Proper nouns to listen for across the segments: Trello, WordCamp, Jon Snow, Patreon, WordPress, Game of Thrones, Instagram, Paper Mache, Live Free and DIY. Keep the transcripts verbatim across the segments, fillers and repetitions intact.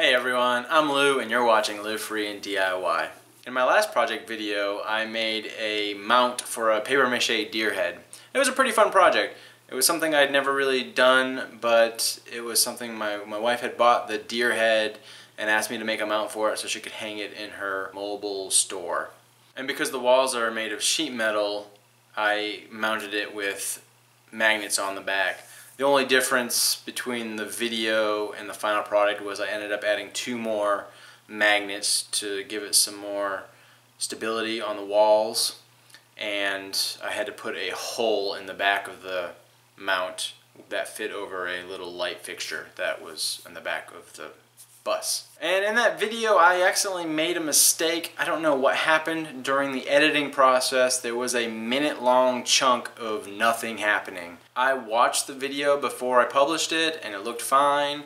Hey everyone, I'm Lou and you're watching Live Free and D I Y. In my last project video, I made a mount for a papier-mâché deer head. It was a pretty fun project. It was something I'd never really done, but it was something my, my wife had bought the deer head and asked me to make a mount for it so she could hang it in her mobile store. And because the walls are made of sheet metal, I mounted it with magnets on the back. The only difference between the video and the final product was I ended up adding two more magnets to give it some more stability on the walls, and I had to put a hole in the back of the mount that fit over a little light fixture that was in the back of the bus. And in that video I accidentally made a mistake. I don't know what happened during the editing process. There was a minute long chunk of nothing happening. I watched the video before I published it and it looked fine,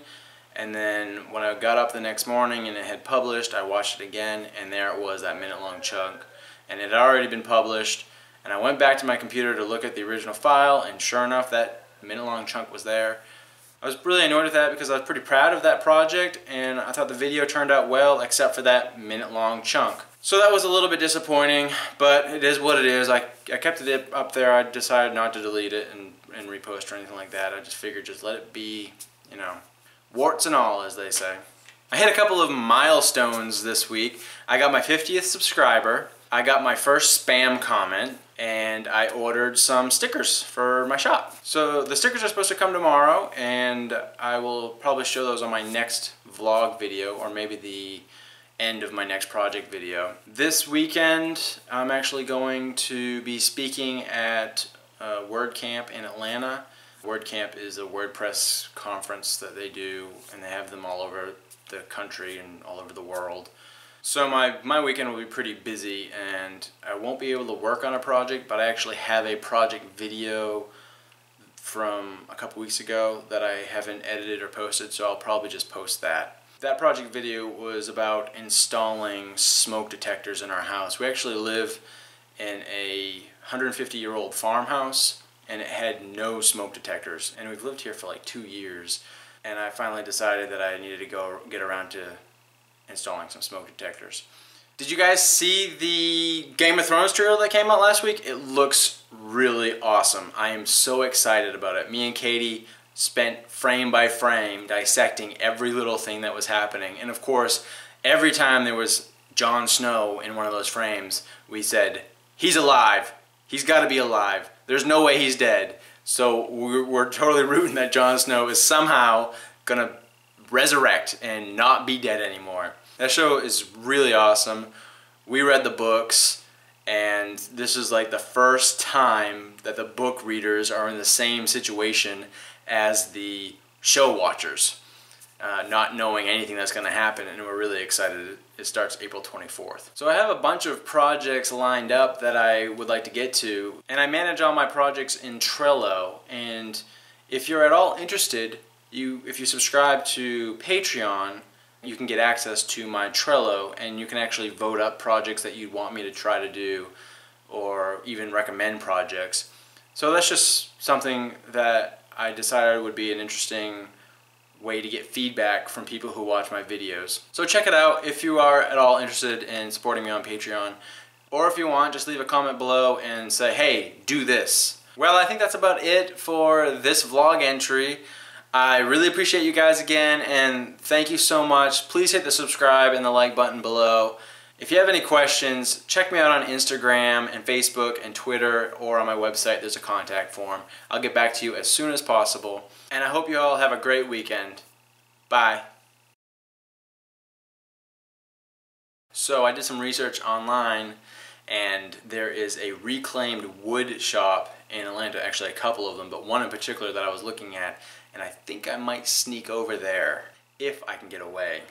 and then when I got up the next morning and it had published, I watched it again and there it was, that minute long chunk, and it had already been published, and I went back to my computer to look at the original file and sure enough that minute long chunk was there. I was really annoyed at that because I was pretty proud of that project and I thought the video turned out well except for that minute long chunk. So that was a little bit disappointing, but it is what it is. I, I kept it up there. I decided not to delete it and, and repost or anything like that. I just figured just let it be, you know, warts and all as they say. I hit a couple of milestones this week. I got my fiftieth subscriber, I got my first spam comment, and I ordered some stickers for my shop. So the stickers are supposed to come tomorrow and I will probably show those on my next vlog video or maybe the end of my next project video. This weekend I'm actually going to be speaking at uh, WordCamp in Atlanta. WordCamp is a WordPress conference that they do, and they have them all over the country and all over the world. So my, my weekend will be pretty busy and I won't be able to work on a project, but I actually have a project video from a couple weeks ago that I haven't edited or posted, so I'll probably just post that. That project video was about installing smoke detectors in our house. We actually live in a one hundred fifty year old farmhouse and it had no smoke detectors, and we've lived here for like two years and I finally decided that I needed to go get around to installing some smoke detectors. Did you guys see the Game of Thrones trailer that came out last week? It looks really awesome. I am so excited about it. Me and Katie spent frame by frame dissecting every little thing that was happening. And of course, every time there was Jon Snow in one of those frames, we said, he's alive. He's got to be alive. There's no way he's dead. So we're, we're totally rooting that Jon Snow is somehow going to resurrect and not be dead anymore. That show is really awesome. We read the books, and this is like the first time that the book readers are in the same situation as the show watchers, uh, not knowing anything that's going to happen, and we're really excited. It starts April twenty-fourth. So I have a bunch of projects lined up that I would like to get to, and I manage all my projects in Trello, and if you're at all interested, You, if you subscribe to Patreon, you can get access to my Trello, and you can actually vote up projects that you'd want me to try to do, or even recommend projects. So that's just something that I decided would be an interesting way to get feedback from people who watch my videos. So check it out if you are at all interested in supporting me on Patreon, or if you want, just leave a comment below and say, hey, do this. Well, I think that's about it for this vlog entry. I really appreciate you guys again, and thank you so much. Please hit the subscribe and the like button below. If you have any questions, check me out on Instagram and Facebook and Twitter, or on my website. There's a contact form. I'll get back to you as soon as possible, and I hope you all have a great weekend. Bye. So I did some research online, and there is a reclaimed wood shop in Atlanta, actually a couple of them, but one in particular that I was looking at, and I think I might sneak over there if I can get away.